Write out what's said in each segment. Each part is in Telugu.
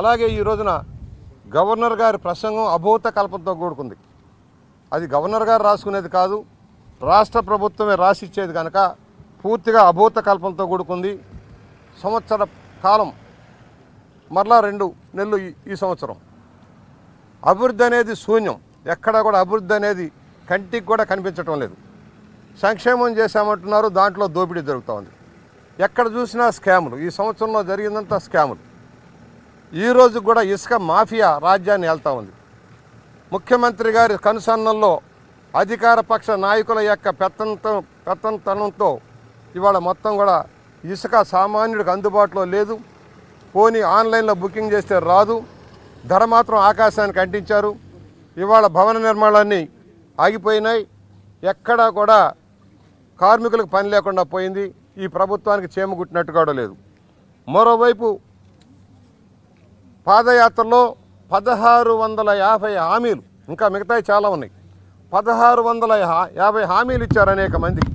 అలాగే ఈ రోజున గవర్నర్ గారి ప్రసంగం అభూత కల్పంతో కూడుకుంది. అది గవర్నర్ గారు రాసుకునేది కాదు, రాష్ట్ర ప్రభుత్వమే రాసిచ్చేది కనుక పూర్తిగా అభూత కల్పంతో కూడుకుంది. సంవత్సర కాలం మరలా 2 నెలలు ఈ సంవత్సరం అభివృద్ధి అనేది శూన్యం. ఎక్కడా కూడా అభివృద్ధి అనేది కంటికి కూడా కనిపించటం లేదు. సంక్షేమం చేశామంటున్నారు, దాంట్లో దోపిడీ జరుగుతూ ఉంది. ఎక్కడ చూసినా స్కాములు. ఈ సంవత్సరంలో జరిగినంత స్కాములు. ఈరోజు కూడా ఇసుక మాఫియా రాజ్యాన్ని వెళ్తూ ఉంది. ముఖ్యమంత్రి గారి కనుసన్నల్లో అధికార పక్ష నాయకుల యొక్క పెత్తనంతో ఇవాళ మొత్తం కూడా ఇసుక సామాన్యుడికి అందుబాటులో లేదు. పోనీ ఆన్లైన్లో బుకింగ్ చేస్తే రాదు. ధర మాత్రం ఆకాశానికి అంటించారు. ఇవాళ భవన నిర్మాణాన్ని ఆగిపోయినాయి. ఎక్కడా కూడా కార్మికులకు పని లేకుండా పోయింది. ఈ ప్రభుత్వానికి చేమగుట్టినట్టు కూడా లేదు. మరోవైపు పాదయాత్రలో 1650 హామీలు, ఇంకా మిగతాయి చాలా ఉన్నాయి. 1650 హామీలు ఇచ్చారు అనేక మందికి.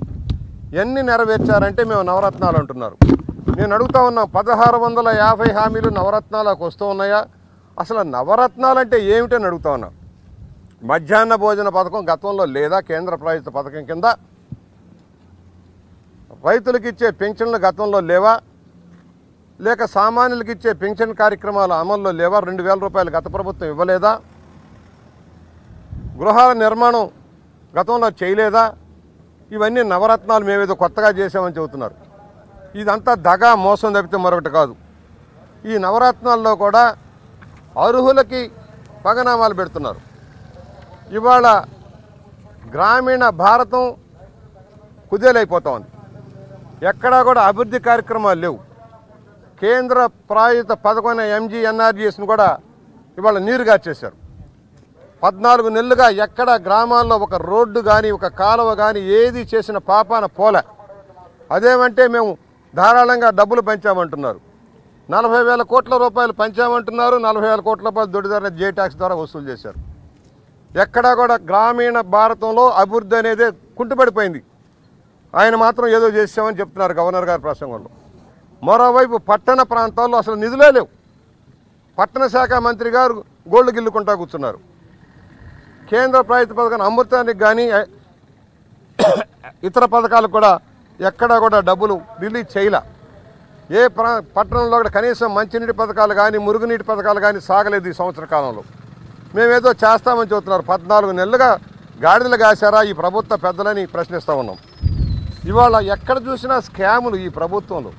ఎన్ని నెరవేర్చారంటే మేము నవరత్నాలు అంటున్నారు. నేను అడుగుతా ఉన్నాం, 1650 హామీలు నవరత్నాలకు వస్తూ ఉన్నాయా? అసలు నవరత్నాలంటే ఏమిటని అడుగుతా ఉన్నాం. మధ్యాహ్న భోజన పథకం గతంలో లేదా? కేంద్ర ప్రాయోజిత పథకం కింద రైతులకు ఇచ్చే పెన్షన్లు గతంలో లేవా? లేక సామాన్యులకు ఇచ్చే పెన్షన్ కార్యక్రమాలు అమల్లో లేవా? 2000 రూపాయలు గత ప్రభుత్వం ఇవ్వలేదా? గృహాల నిర్మాణం గతంలో చేయలేదా? ఇవన్నీ నవరత్నాలు మేమేదో కొత్తగా చేసామని చెబుతున్నారు. ఇదంతా దగా, మోసం తప్పితే మరొకటి కాదు. ఈ నవరత్నాల్లో కూడా అర్హులకి పగనామాలు పెడుతున్నారు. ఇవాళ గ్రామీణ భారతం కుదేలైపోతూ ఉంది. ఎక్కడా కూడా అభివృద్ధి కార్యక్రమాలు లేవు. కేంద్ర ప్రాయుత పథకమైన MGNRGSను కూడా ఇవాళ నీరుగార్చేశారు. 14 నెలలుగా ఎక్కడ గ్రామాల్లో ఒక రోడ్డు కానీ ఒక కాలువ కానీ ఏది చేసిన పాపాన పోలే. అదేమంటే మేము ధారాళంగా డబ్బులు పంచామంటున్నారు. 40,000 కోట్ల రూపాయలు పంచామంటున్నారు. 40,000 కోట్ల రూపాయలు దొడ్డిదారుల జే ట్యాక్స్ ద్వారా వసూలు చేశారు. ఎక్కడా కూడా గ్రామీణ భారతంలో అభివృద్ధి అనేది కుంటుపడిపోయింది. ఆయన మాత్రం ఏదో చేసామని చెప్తున్నారు గవర్నర్ గారి ప్రసంగంలో. మరోవైపు పట్టణ ప్రాంతాల్లో అసలు నిధులే లేవు. పట్టణ శాఖ మంత్రి గారు గోళ్లు గిల్లుకుంటా కూర్చున్నారు. కేంద్ర ప్రాయుత పథకం అమృతానికి కానీ ఇతర పథకాలకు కూడా ఎక్కడా కూడా డబ్బులు రిలీజ్ చేయలే. ఏ పట్టణంలో కూడా కనీసం మంచినీటి పథకాలు కానీ మురుగునీటి పథకాలు కానీ సాగలేదు ఈ సంవత్సర కాలంలో. మేమేదో చేస్తామని చెబుతున్నారు. 14 నెలలుగా గాడిదలు కాశారా ఈ ప్రభుత్వ పెద్దలని ప్రశ్నిస్తూ ఉన్నాం. ఇవాళ ఎక్కడ చూసినా స్కాములు ఈ ప్రభుత్వంలో.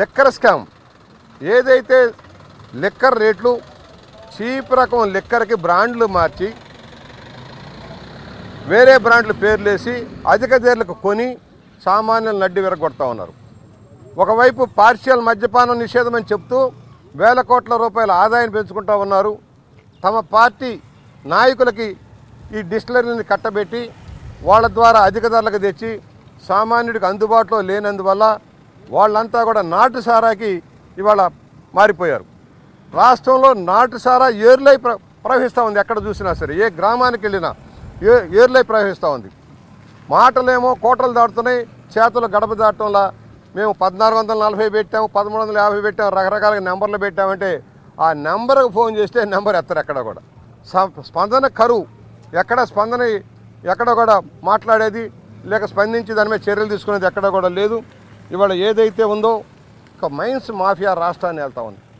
లిక్కర్ స్కామ్, ఏదైతే లిక్కర్ రేట్లు చీప్ రకం లిక్కర్కి బ్రాండ్లు మార్చి వేరే బ్రాండ్లు పేర్లేసి అధిక ధరలకు కొని సామాన్యులు నడ్డి విరగొడతా ఉన్నారు. ఒకవైపు పార్షియల్ మద్యపానం నిషేధం అని చెప్తూ 1,000 కోట్ల రూపాయల ఆదాయం పెంచుకుంటూ ఉన్నారు. తమ పార్టీ నాయకులకి ఈ డిస్టిలరీని కట్టబెట్టి వాళ్ళ ద్వారా అధిక ధరలకు తెచ్చి సామాన్యుడికి అందుబాటులో లేనందువల్ల వాళ్ళంతా కూడా నాటు సారాకి ఇవాళ మారిపోయారు. రాష్ట్రంలో నాటు సారా ఏర్లై ప్రవహిస్తూ ఉంది. ఎక్కడ చూసినా సరే, ఏ గ్రామానికి వెళ్ళినా ఏర్లై ప్రవహిస్తూ ఉంది. మాటలేమో కోటలు దాటుతున్నాయి, చేతులు గడప దాటంలా. మేము 1440 పెట్టాము, 1350 పెట్టాము, రకరకాల నెంబర్లు పెట్టామంటే ఆ నెంబర్కి ఫోన్ చేస్తే నెంబర్ ఎత్తరు. ఎక్కడ కూడా స్పందన కరువు. ఎక్కడ స్పందన, ఎక్కడ కూడా మాట్లాడేది లేక స్పందించి దాని మీద చర్యలు తీసుకునేది ఎక్కడ కూడా లేదు. ఇవాళ ఏదైతే ఉందో ఒక మైన్స్ మాఫియా రాష్ట్రాన్ని వెళ్తా ఉంది.